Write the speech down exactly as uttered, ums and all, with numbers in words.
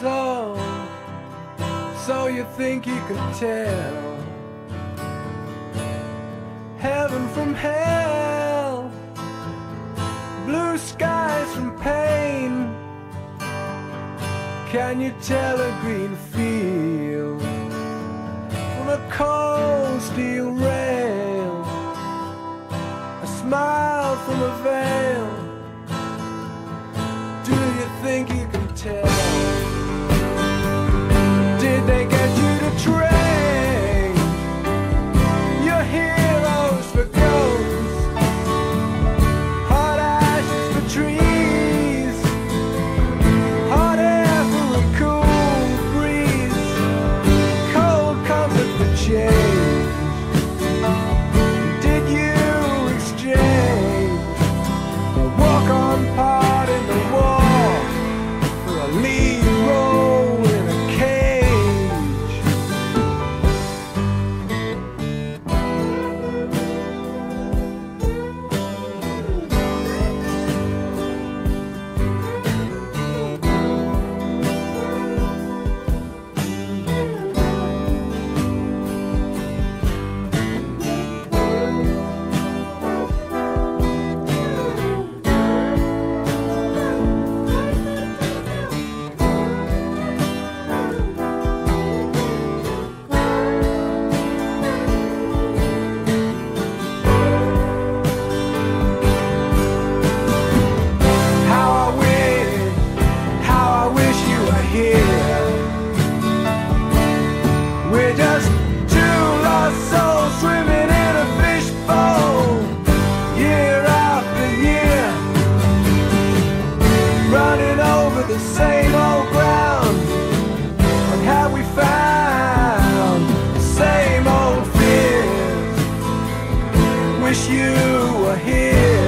So, so you think you could tell heaven from hell, blue skies from pain? Can you tell a green field from a cold steel rail, a smile from a veil? Do you think you can tell? They get you to train your heroes for ghosts, hot ashes for trees, hot air for a cool breeze. Cold comes at the change. Did you exchange a walk-on part in the war for a lead role? The same old ground on how we found the same old fears. Wish you were here.